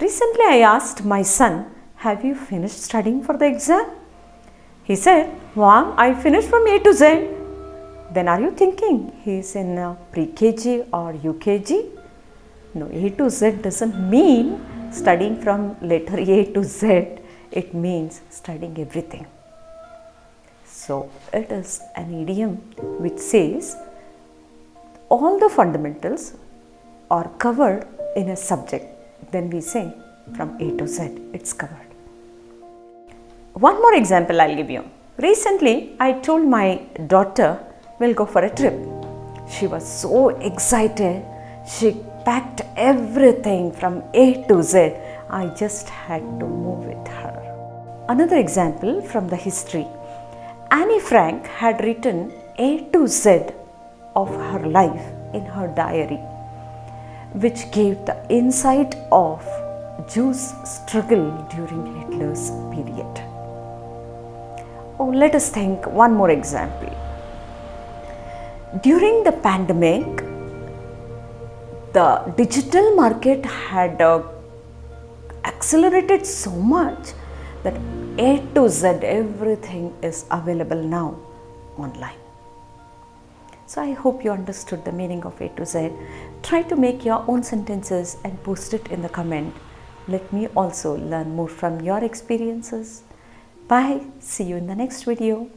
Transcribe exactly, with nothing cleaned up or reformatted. Recently I asked my son, have you finished studying for the exam? He said, Mom, I finished from A to Z. Then are you thinking he is in pre K G or U K G? No, A to Z doesn't mean studying from letter A to Z. It means studying everything. So it is an idiom which says all the fundamentals are covered in a subject. Then we say from A to Z, it's covered. One more example I'll give you. Recently, I told my daughter, we'll go for a trip. She was so excited. She packed everything from A to Z. I just had to move with her. Another example from the history. Anne Frank had written A to Z of her life in her diary, which gave the insight of Jews' struggle during Hitler's period. Oh, let us think one more example. During the pandemic, the digital market had uh, accelerated so much that A to Z everything is available now online. So I hope you understood the meaning of A to Z. Try to make your own sentences and post it in the comment. Let me also learn more from your experiences. Bye. See you in the next video.